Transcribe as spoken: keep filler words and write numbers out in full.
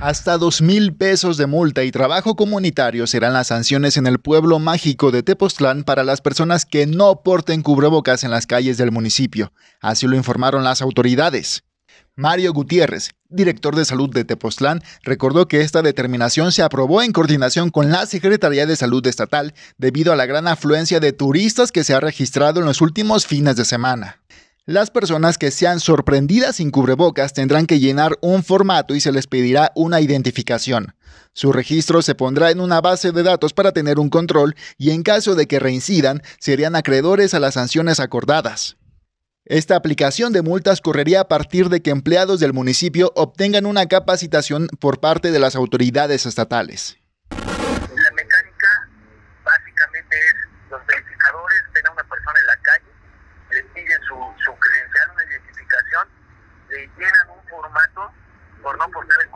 Hasta dos mil pesos de multa y trabajo comunitario serán las sanciones en el pueblo mágico de Tepoztlán para las personas que no porten cubrebocas en las calles del municipio. Así lo informaron las autoridades. Mario Gutiérrez, director de Salud de Tepoztlán, recordó que esta determinación se aprobó en coordinación con la Secretaría de Salud Estatal debido a la gran afluencia de turistas que se ha registrado en los últimos fines de semana. Las personas que sean sorprendidas sin cubrebocas tendrán que llenar un formato y se les pedirá una identificación. Su registro se pondrá en una base de datos para tener un control y en caso de que reincidan, serían acreedores a las sanciones acordadas. Esta aplicación de multas correría a partir de que empleados del municipio obtengan una capacitación por parte de las autoridades estatales. La mecánica básicamente es los verificadores ven a una persona en la calle, le piden su, su credencial, una identificación, le llenan un formato por no portar el